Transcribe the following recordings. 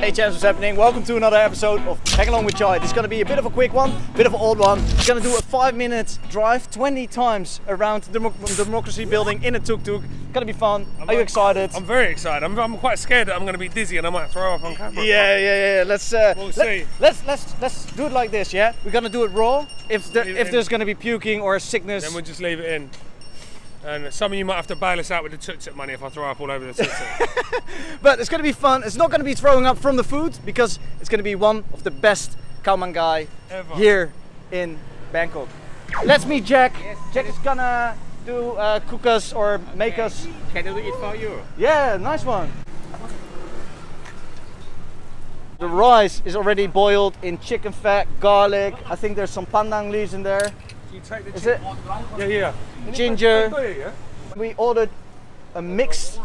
Hey chaps, what's happening? Welcome to another episode of Hang Along with Chai. This is going to be a bit of a quick one, bit of an old one. It's going to do a 5-minute drive 20 times around the Democracy Building in a tuk-tuk. It's going to be fun. Are you excited? I'm very excited. I'm quite scared that I'm going to be dizzy and I might throw up on camera. Yeah. Let's do it like this, yeah? We're going to do it raw. If there's going to be puking or sickness, then we'll just leave it in. And some of you might have to bail us out with the tuk-tuk money if I throw up all over the tuk-tuk. But it's going to be fun. It's not going to be throwing up from the food because it's going to be one of the best Khao Man Gai ever here in Bangkok. Let's meet Jack. Yes, Jack is going to do cook us or make us. Can I do it for you? Yeah, nice one. The rice is already boiled in chicken fat, garlic. I think there's some pandan leaves in there. You take the ginger. We ordered a mixed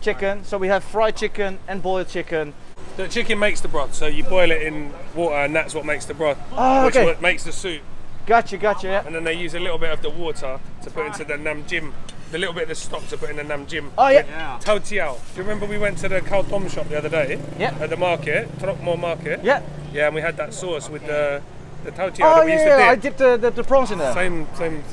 chicken, so we have fried chicken and boiled chicken. The chicken makes the broth, so you boil it in water and that's what makes the broth, which makes the soup. Gotcha, yeah. And then they use a little bit of the water to put into the nam jim, the little bit of the stock to put in the nam jim. Oh yeah. Tautio. Do you remember we went to the Carl Tom's shop the other day? Yeah. At the market, Trokmo market. Yeah. Yeah, and we had that sauce with the tautio that we used to dip. I dipped the prawns in there. Same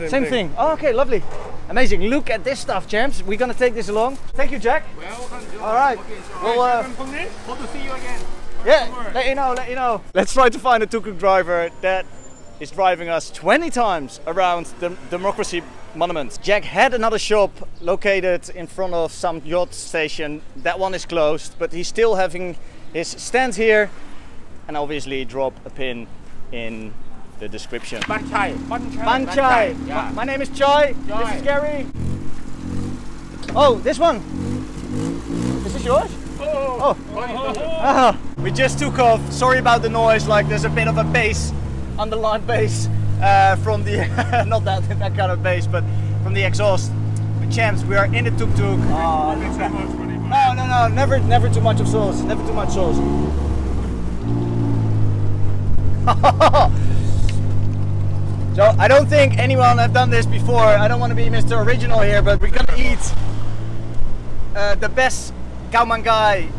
thing. Oh, okay, lovely. Amazing. Look at this stuff, champs. We're going to take this along. Thank you, Jack. Well, all right. Okay, so well, hope to see you again. Yeah, let you know. Let's try to find a tuk-tuk driver that is driving us 20 times around the Democracy Monument. Jack had another shop located in front of some yacht station. That one is closed, but he's still having his stand here. And obviously drop a pin in the description. Ban-chai. Ban-chai. Yeah. My name is Chai. Chai. This is Gary. Oh, this one. Is this yours? Oh. We just took off. Sorry about the noise. Like there's a bit of a bass, underlined bass from the not that kind of bass, but from the exhaust. But champs, we are in the tuk-tuk. No, never too much of sauce. Never too much sauce. So I don't think anyone have done this before. I don't want to be Mr. Original here, but we're gonna eat the best Khao Man Gai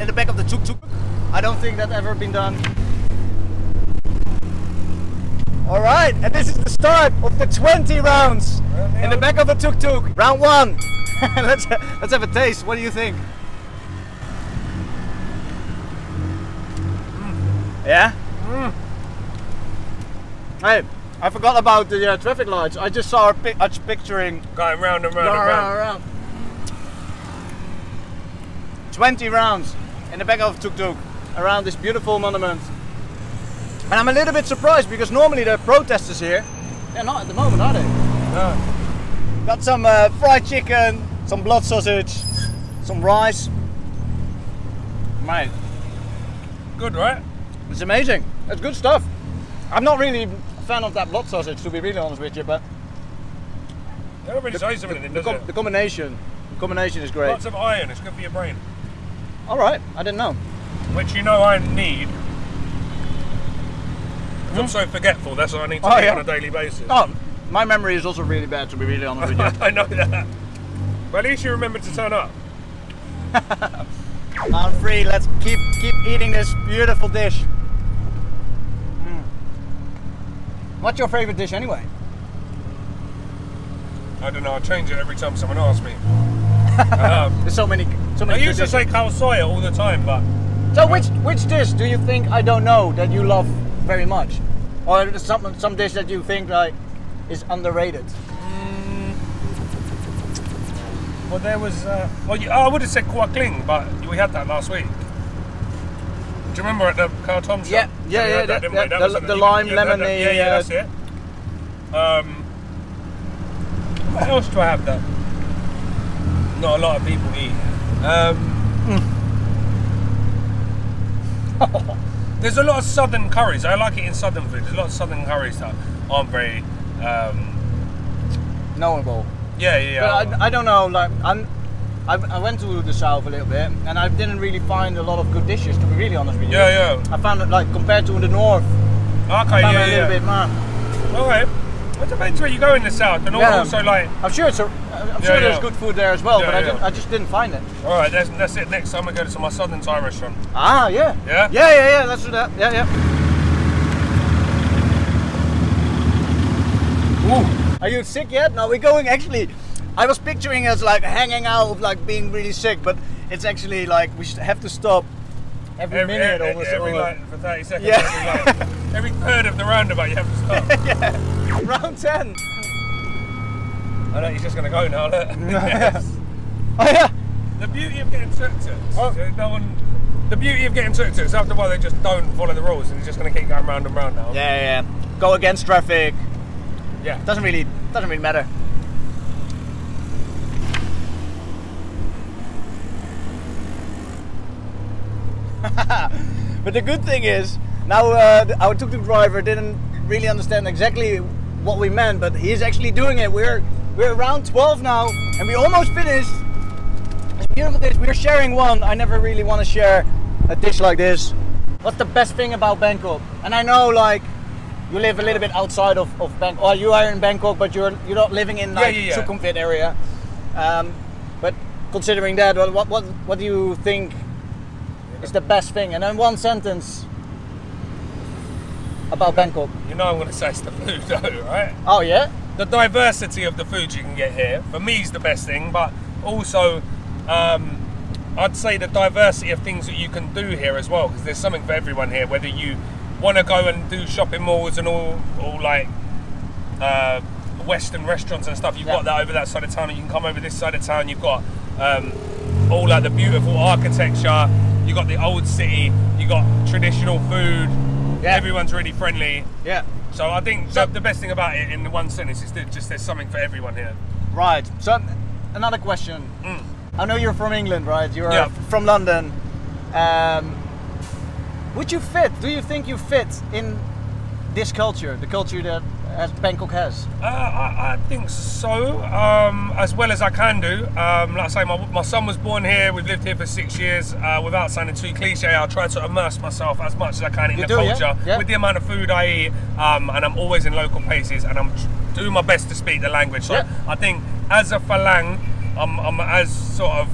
in the back of the tuk-tuk. I don't think that's ever been done. All right, and this is the start of the 20 rounds in the back of the tuk-tuk. Round one. Let's have a taste. What do you think? Yeah. Hey, I forgot about the traffic lights. I just saw a picturing going round and round and round. 20 rounds in the back of tuk-tuk around this beautiful monument. And I'm a little bit surprised because normally there are protesters here. They're not at the moment, are they? No. Got some fried chicken, some blood sausage, some rice. Mate. Good, right? It's amazing. It's good stuff. I'm not really a fan of that blood sausage, to be really honest with you, but the combination is great. Lots of iron. It's good for your brain. All right, I didn't know. Which you know I need. I'm so forgetful. That's what I need to do on a daily basis. Oh, my memory is also really bad, to be really honest with you. I know that. But at least you remember to turn up. I'm free. Let's keep eating this beautiful dish. What's your favourite dish anyway? I don't know, I change it every time someone asks me. There's so many. I used to say khao soy all the time, but... So which dish do you think I don't know that you love very much? Or some dish that you think like is underrated? Well there was... I would have said kua kling, but we had that last week. Do you remember at the Carl Tom's shop? Yeah. The lime, lemon. Yeah, that's it. What else do I have that not a lot of people eat? There's a lot of southern curries. I like eating southern food. There's a lot of southern curries that aren't very knowable. Yeah. But I don't know. Like I went to the south a little bit and I didn't really find a lot of good dishes, to be really honest with you. Yeah. I found it like compared to the north. Okay, I found a little bit more. Alright. It depends where you go in the south, and also like I'm sure it's a, I'm sure there's good food there as well, but I just didn't find it. All right, that's it. Next time I go to my Southern Thai restaurant. Ah, yeah. Yeah. Yeah, yeah, yeah. Let's do that. Yeah, yeah. Ooh, are you sick yet? No, we're going actually. I was picturing us like hanging out, like being really sick, but it's actually like we have to stop every minute almost. Every like, for 30 seconds. Yeah. Every third of the roundabout you have to stop. Yeah. Round 10. I know he's just going to go now, look. Yes. Oh yeah. The beauty of getting tuk-tuks. Oh. The beauty of getting tuk-tuks, after a while they just don't follow the rules and he's just going to keep going round and round now. Yeah, yeah. Go against traffic. Yeah. Doesn't really matter. But the good thing is, now our tuk-tuk driver didn't really understand exactly what we meant, but he is actually doing it. We're around 12 now, and we almost finished. It's a beautiful dish. We're sharing one. I never really want to share a dish like this. What's the best thing about Bangkok? And I know, like, you live a little bit outside of Bangkok. Or you are in Bangkok, but you're not living in like Sukhumvit area. But considering that, what do you think? It's the best thing, and in one sentence about Bangkok. You know I'm going to say it's the food though, right? Oh yeah? The diversity of the food you can get here, for me is the best thing, but also I'd say the diversity of things that you can do here as well, because there's something for everyone here, whether you want to go and do shopping malls and all like Western restaurants and stuff, you've got that over that side of town, and you can come over this side of town, you've got all like the beautiful architecture, you got the old city, you got traditional food, everyone's really friendly. Yeah. So I think the best thing about it in the one sentence is that just there's something for everyone here. Right, so another question. Mm. I know you're from England, right? You're from London. Would you fit, do you think you fit in this culture, the culture that Bangkok has? I think so, as well as I can do. Like I say, my son was born here, we've lived here for 6 years. Without sounding too cliche, I try to immerse myself as much as I can in the culture. Yeah? Yeah. With the amount of food I eat, and I'm always in local places, and I'm doing my best to speak the language. So I think as a Falang, I'm as sort of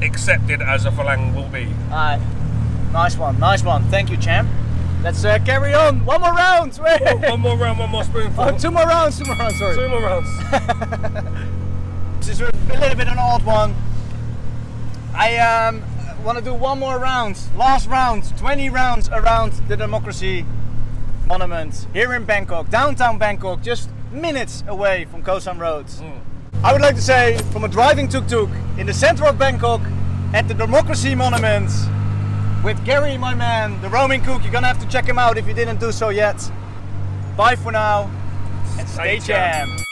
accepted as a Falang will be. Alright, nice one. Thank you, champ. Let's carry on. One more round. Wait. Oh, one more round, one more spoonful. Oh, two more rounds, sorry. Two more rounds. This is a little bit an odd one. I want to do one more round. Last round, 20 rounds around the Democracy Monument here in Bangkok, downtown Bangkok, just minutes away from Khao San Road. Mm. I would like to say, from a driving tuk-tuk in the center of Bangkok at the Democracy Monument, with Gary, my man, the roaming cook. You're gonna have to check him out if you didn't do so yet. Bye for now, and stay jammed.